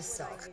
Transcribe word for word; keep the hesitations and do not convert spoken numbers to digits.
yourself.